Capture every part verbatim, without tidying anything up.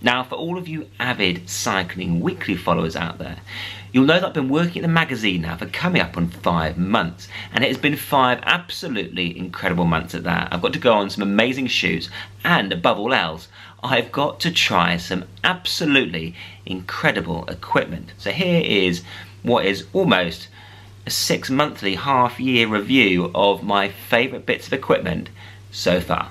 Now, for all of you avid Cycling Weekly followers out there, you'll know that I've been working at the magazine now for coming up on five months, and it has been five absolutely incredible months at that. I've got to go on some amazing shoes, and above all else, I've got to try some absolutely incredible equipment. So here is what is almost a six-monthly, half-year review of my favourite bits of equipment so far.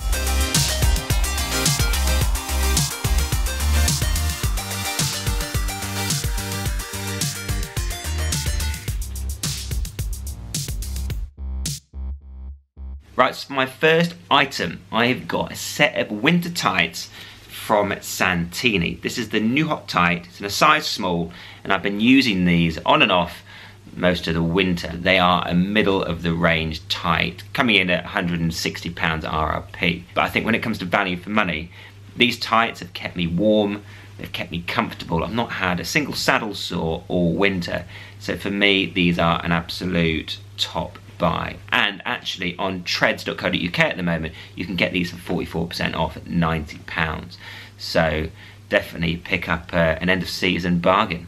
Right, so my first item, I've got a set of winter tights from Santini. This is the NuHot tight, it's in a size small, and I've been using these on and off most of the winter. They are a middle of the range tight, coming in at one hundred and sixty pounds R R P. But I think when it comes to value for money, these tights have kept me warm, they've kept me comfortable. I've not had a single saddle sore all winter. So for me, these are an absolute top buy. And actually on treads dot co dot U K at the moment you can get these for forty-four percent off at ninety pounds, so definitely pick up uh, an end of season bargain.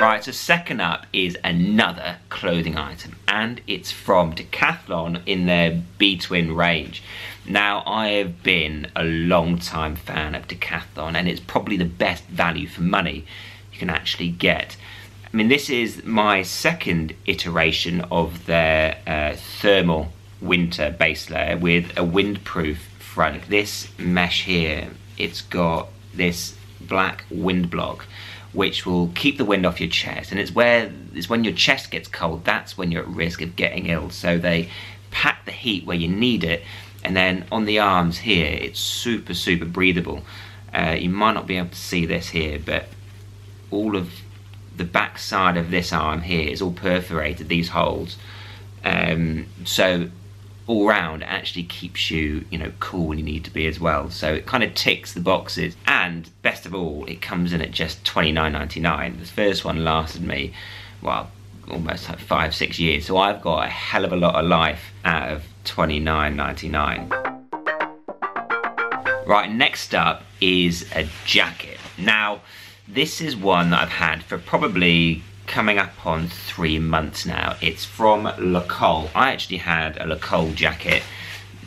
Right, so second up is another clothing item, and it's from Decathlon in their B-Twin range. Now, I have been a long time fan of Decathlon, and it's probably the best value for money you can actually get. I mean, this is my second iteration of their uh, thermal winter base layer with a windproof front. This mesh here, it's got this black wind block which will keep the wind off your chest, and it's where it's when your chest gets cold, that's when you're at risk of getting ill. So they pack the heat where you need it, and then on the arms here it's super super breathable. Uh, you might not be able to see this here, but all of the back side of this arm here is all perforated, these holes, um, so all round it actually keeps you, you know, cool when you need to be as well. So it kind of ticks the boxes, and best of all, it comes in at just twenty-nine ninety-nine. This first one lasted me, well, almost like five, six years. So I've got a hell of a lot of life out of twenty-nine ninety-nine. Right, next up is a jacket. Now, this is one that I've had for probably coming up on three months now. It's from Le Col. I actually had a Le Col jacket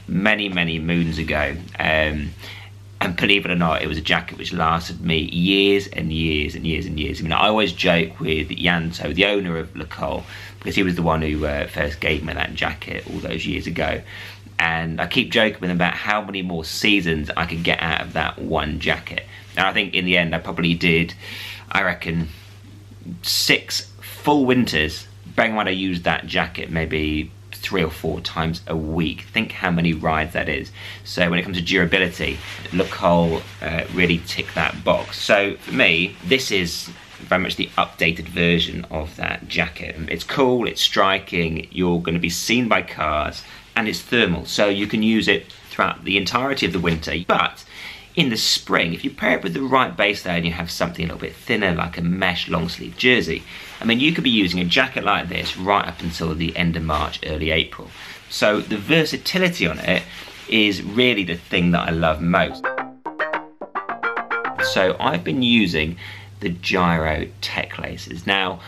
many, many moons ago. Um, and believe it or not, it was a jacket which lasted me years and years and years and years. I mean, I always joke with Yanto, the owner of Le Col, because he was the one who uh, first gave me that jacket all those years ago. And I keep joking with him about how many more seasons I could get out of that one jacket. And I think in the end I probably did, I reckon, six full winters. Bearing in mind I used that jacket maybe three or four times a week. Think how many rides that is. So when it comes to durability, Le Col uh, really ticked that box. So for me, this is very much the updated version of that jacket. It's cool, it's striking, you're going to be seen by cars, and it's thermal, so you can use it throughout the entirety of the winter. But in the spring, if you pair it with the right base layer and you have something a little bit thinner, like a mesh long sleeve jersey, I mean, you could be using a jacket like this right up until the end of March, early April. So the versatility on it is really the thing that I love most. So I've been using the Giro Techlaces. Now,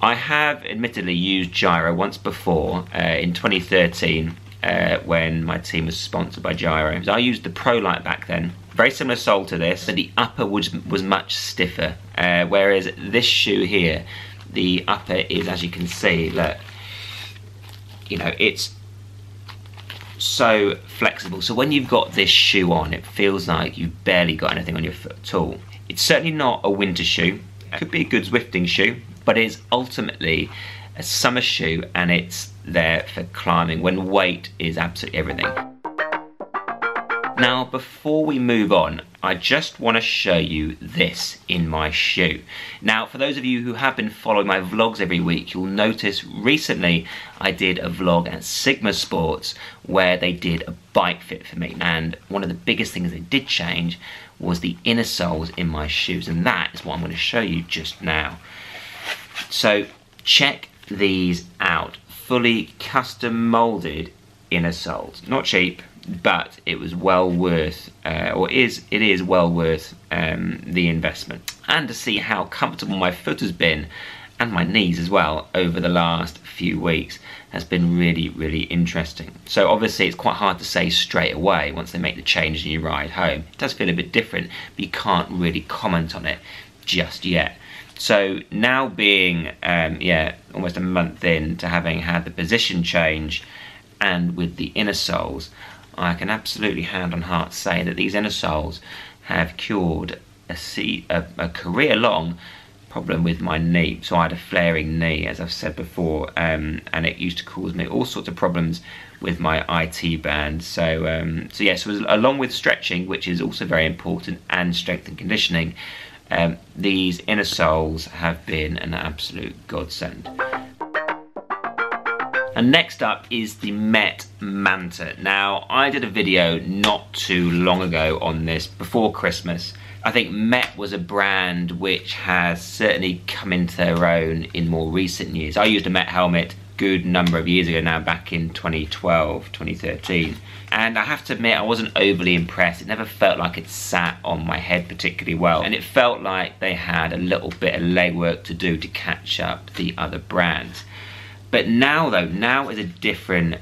I have admittedly used Giro once before uh, in twenty thirteen uh, when my team was sponsored by Giro. I used the ProLite back then. Very similar sole to this, but the upper was, was much stiffer, uh, whereas this shoe here, the upper is, as you can see, look, you know, it's so flexible. So when you've got this shoe on, it feels like you've barely got anything on your foot at all. It's certainly not a winter shoe. It could be a good Zwifting shoe, but it's ultimately a summer shoe, and it's there for climbing when weight is absolutely everything. Now, before we move on, I just want to show you this in my shoe. Now, for those of you who have been following my vlogs every week, you'll notice recently I did a vlog at Sigma Sports where they did a bike fit for me. And one of the biggest things they did change was the inner soles in my shoes. And that is what I'm going to show you just now. So check these out. Fully custom molded inner soles. Not cheap. but it was well worth, uh, or is it is well worth um, the investment. And to see how comfortable my foot has been, and my knees as well, over the last few weeks has been really, really interesting. So obviously it's quite hard to say straight away once they make the change and you ride home. It does feel a bit different, but you can't really comment on it just yet. So now being, um, yeah, almost a month in to having had the position change and with the inner soles, I can absolutely hand on heart say that these inner soles have cured a, a, a career-long problem with my knee. So I had a flaring knee, as I've said before, um, and it used to cause me all sorts of problems with my I T band. So, um, so yeah, so along with stretching, which is also very important, and strength and conditioning, um, these inner soles have been an absolute godsend. And next up is the Met Manta. Now, I did a video not too long ago on this, before Christmas. I think Met was a brand which has certainly come into their own in more recent years. I used a Met helmet a good number of years ago now, back in twenty twelve, twenty thirteen. And I have to admit, I wasn't overly impressed. It never felt like it sat on my head particularly well. And it felt like they had a little bit of legwork to do to catch up the other brands. But now though, now is a different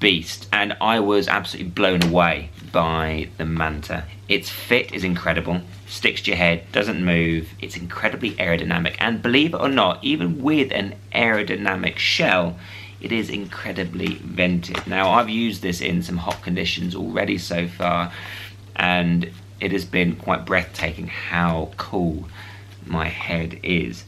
beast, and I was absolutely blown away by the Manta. Its fit is incredible, sticks to your head, doesn't move, it's incredibly aerodynamic, and believe it or not, even with an aerodynamic shell, it is incredibly vented. Now, I've used this in some hot conditions already so far, and it has been quite breathtaking how cool my head is.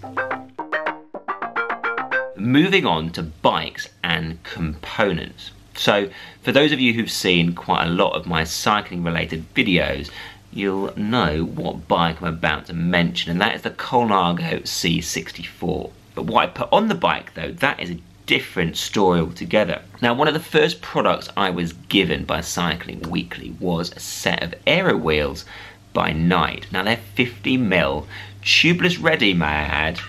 Moving on to bikes and components. So for those of you who've seen quite a lot of my cycling related videos, you'll know what bike I'm about to mention, and that is the Colnago C sixty-four. But what I put on the bike though, that is a different story altogether. Now, one of the first products I was given by Cycling Weekly was a set of aero wheels by Knight. Now, they're fifty mil, tubeless ready, may I add,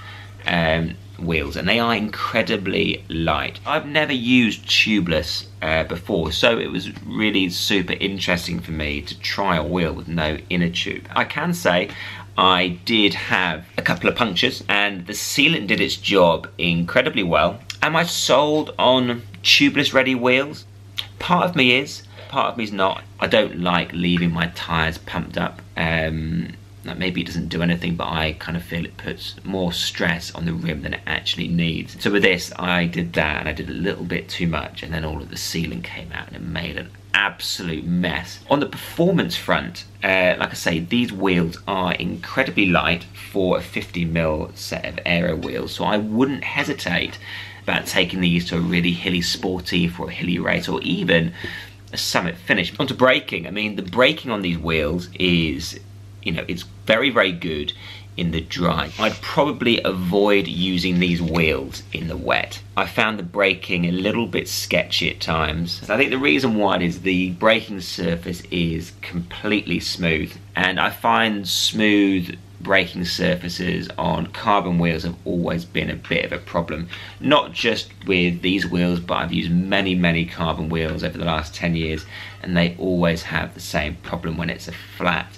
um, wheels, and they are incredibly light. I've never used tubeless uh, before, so it was really super interesting for me to try a wheel with no inner tube. I can say I did have a couple of punctures, and the sealant did its job incredibly well. Am I sold on tubeless ready wheels? Part of me is, part of me is not. I don't like leaving my tires pumped up. Um, That maybe it doesn't do anything, but I kind of feel it puts more stress on the rim than it actually needs. So with this, I did that, and I did a little bit too much, and then all of the sealant came out and it made an absolute mess. On the performance front, uh, like I say, these wheels are incredibly light for a fifty mil set of aero wheels, so I wouldn't hesitate about taking these to a really hilly sporty for a hilly race, or even a summit finish. Onto braking. I mean, the braking on these wheels is, you know, it's very, very good in the dry. I'd probably avoid using these wheels in the wet. I found the braking a little bit sketchy at times. I think the reason why is the braking surface is completely smooth, and I find smooth braking surfaces on carbon wheels have always been a bit of a problem. Not just with these wheels, but I've used many, many carbon wheels over the last ten years, and they always have the same problem when it's a flat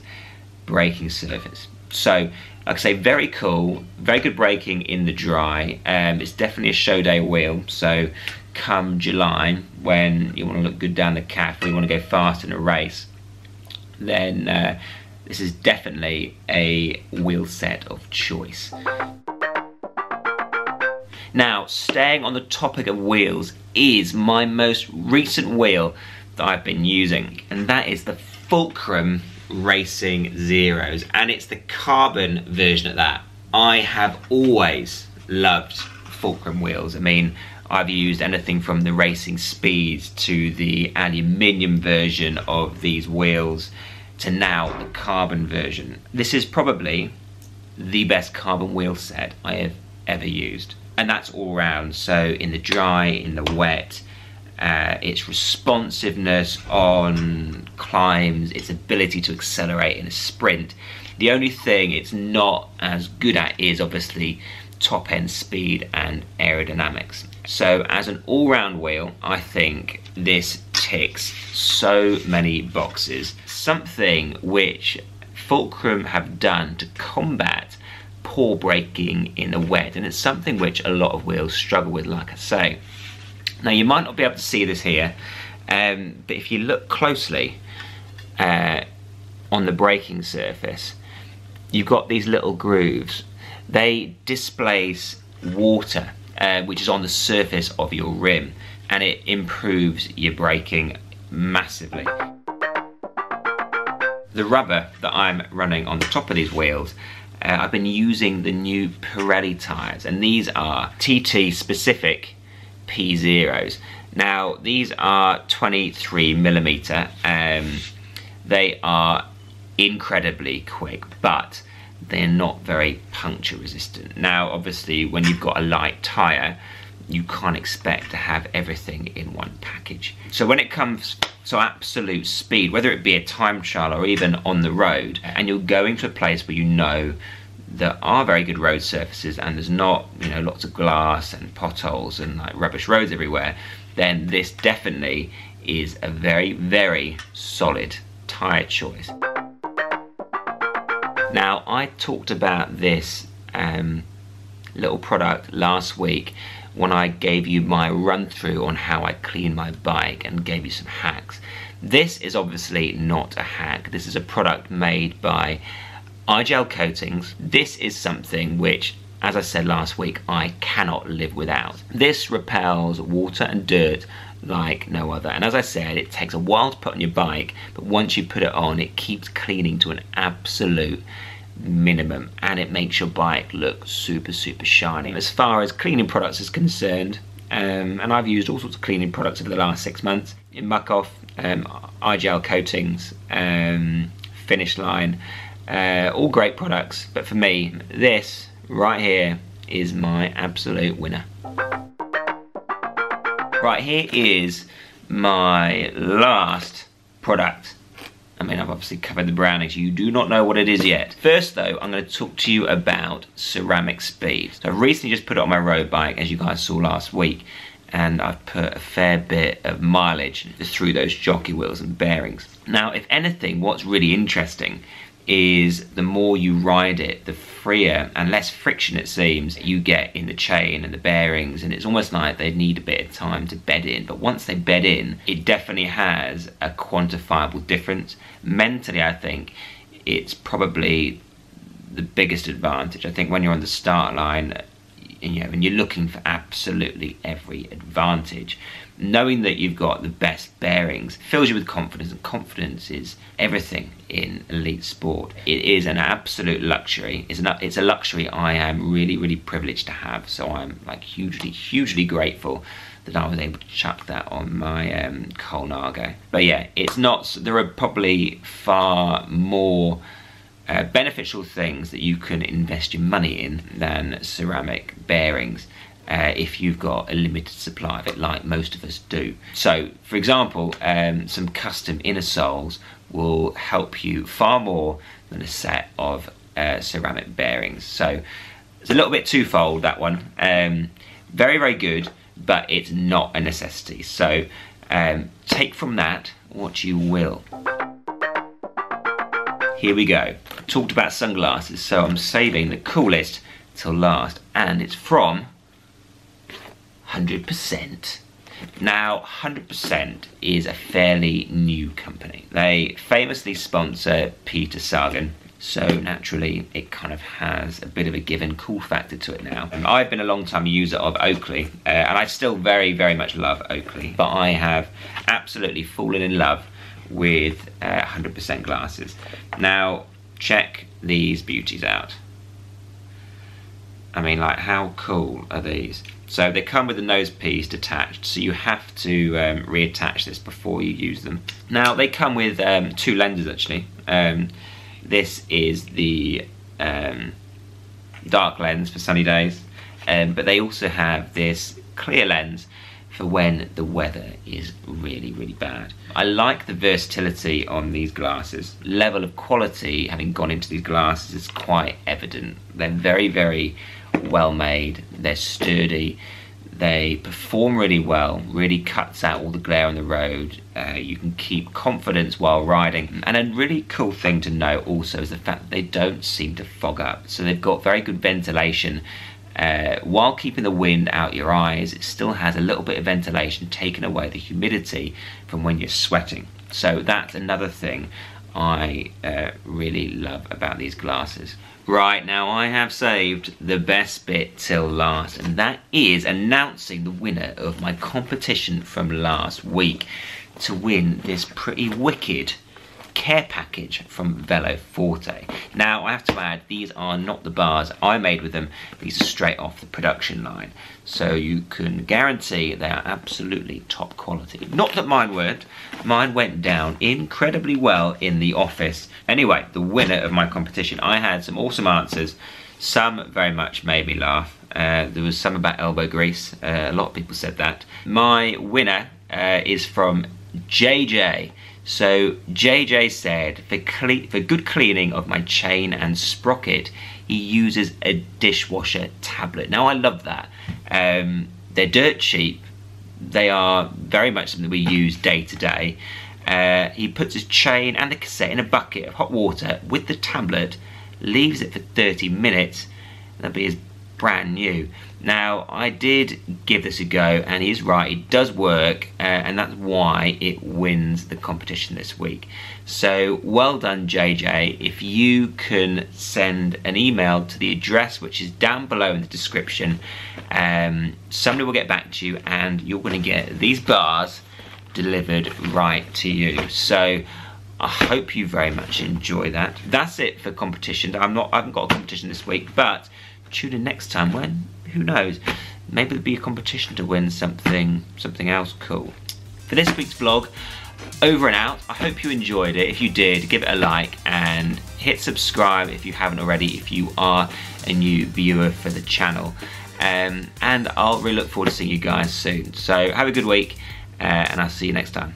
braking surface. So, like I say, very cool, very good braking in the dry. Um, it's definitely a show day wheel, so come July, when you want to look good down the calf, or you want to go fast in a race, then uh, this is definitely a wheel set of choice. Now, staying on the topic of wheels is my most recent wheel that I've been using, and that is the Fulcrum Racing Zeros, and it's the carbon version of that. I have always loved Fulcrum wheels. I mean, I've used anything from the Racing Speeds to the aluminium version of these wheels to now the carbon version. This is probably the best carbon wheel set I have ever used, and that's all round. So in the dry, in the wet, Uh, its responsiveness on climbs, its ability to accelerate in a sprint. The only thing it's not as good at is obviously top end speed and aerodynamics. So as an all-round wheel, I think this ticks so many boxes. Something which Fulcrum have done to combat poor braking in the wet, and it's something which a lot of wheels struggle with, like I say. Now, you might not be able to see this here, um, but if you look closely uh, on the braking surface, you've got these little grooves. They displace water, uh, which is on the surface of your rim, and it improves your braking massively. The rubber that I'm running on the top of these wheels, uh, I've been using the new Pirelli tyres, and these are T T specific P zeros. Now, these are twenty-three millimeter, um, they are incredibly quick, but they're not very puncture resistant. Now, obviously, when you've got a light tyre, you can't expect to have everything in one package. So when it comes to absolute speed, whether it be a time trial or even on the road, and you're going to a place where you know there are very good road surfaces and there's not, you know, lots of glass and potholes and like rubbish roads everywhere, then this definitely is a very, very solid tyre choice. Now, I talked about this um, little product last week when I gave you my run through on how I clean my bike and gave you some hacks. This is obviously not a hack. This is a product made by Eigol Coatings. This is something which, as I said last week, I cannot live without. This repels water and dirt like no other, and as I said, it takes a while to put on your bike, but once you put it on, it keeps cleaning to an absolute minimum, and it makes your bike look super super shiny. As far as cleaning products is concerned, um, and I've used all sorts of cleaning products over the last six months, in Muck Off, um, Eigol Coatings, um, Finish Line, uh, all great products, but for me, this right here is my absolute winner. Right, here is my last product. I mean, I've obviously covered the brownies. You do not know what it is yet. First, though, I'm going to talk to you about Ceramic Speed. So I've recently just put it on my road bike, as you guys saw last week, and I've put a fair bit of mileage through those jockey wheels and bearings. Now, if anything, what's really interesting is the more you ride it, the freer and less friction, it seems, you get in the chain and the bearings, and it's almost like they need a bit of time to bed in, but once they bed in, it definitely has a quantifiable difference. Mentally, I think it's probably the biggest advantage. I think when you're on the start line, you know, and you're looking for absolutely every advantage, knowing that you've got the best bearings fills you with confidence, and confidence is everything in elite sport. It is an absolute luxury. It's, an, it's a luxury I am really, really privileged to have, so I'm like hugely, hugely grateful that I was able to chuck that on my um, Colnago. But yeah, it's not, there are probably far more Uh, beneficial things that you can invest your money in than ceramic bearings, uh, if you've got a limited supply of it, like most of us do. So, for example, um, some custom inner soles will help you far more than a set of uh, ceramic bearings. So, it's a little bit twofold, that one. Um, very, very good, but it's not a necessity. So, um, take from that what you will. Here we go. I talked about sunglasses, so I'm saving the coolest till last, and it's from one hundred percent. Now, one hundred percent is a fairly new company. They famously sponsor Peter Sagan, so naturally it kind of has a bit of a given cool factor to it now. And I've been a long time user of Oakley, uh, and I still very, very much love Oakley, but I have absolutely fallen in love with uh, one hundred percent glasses. Now, check these beauties out. I mean, like, how cool are these? So they come with the nose piece detached, so you have to um, reattach this before you use them. Now, they come with um, two lenses, actually. Um, this is the um, dark lens for sunny days, um, but they also have this clear lens for when the weather is really, really bad. I like the versatility on these glasses. Level of quality, having gone into these glasses, is quite evident. They're very, very well made. They're sturdy. They perform really well, really cuts out all the glare on the road. Uh, you can keep confidence while riding. And a really cool thing to note also is the fact that they don't seem to fog up. So they've got very good ventilation. Uh, while keeping the wind out your eyes, it still has a little bit of ventilation taking away the humidity from when you're sweating. So that's another thing I uh, really love about these glasses. Right, now I have saved the best bit till last, and that is announcing the winner of my competition from last week to win this pretty wicked care package from Velo Forte. Now I have to add, these are not the bars I made with them, these are straight off the production line. So you can guarantee they are absolutely top quality. Not that mine weren't, mine went down incredibly well in the office. Anyway, the winner of my competition, I had some awesome answers, some very much made me laugh. Uh, there was some about elbow grease, uh, a lot of people said that. My winner uh, is from J J. So J J said, for, cle for good cleaning of my chain and sprocket, he uses a dishwasher tablet. Now I love that. Um, they're dirt cheap. They are very much something that we use day to day. Uh, he puts his chain and the cassette in a bucket of hot water with the tablet, leaves it for thirty minutes, and that'll be his brand new. Now I did give this a go, and he's right, it does work, uh, and that's why it wins the competition this week. So well done, J J. If you can send an email to the address which is down below in the description, um, somebody will get back to you and you're going to get these bars delivered right to you. So I hope you very much enjoy that. That's it for competition. I'm not, I haven't got a competition this week, but tune in next time when, who knows, maybe there'll be a competition to win something, something else cool. For this week's vlog, over and out. I hope you enjoyed it. If you did, give it a like and hit subscribe if you haven't already, if you are a new viewer for the channel. Um, and I'll really look forward to seeing you guys soon. So have a good week, uh, and I'll see you next time.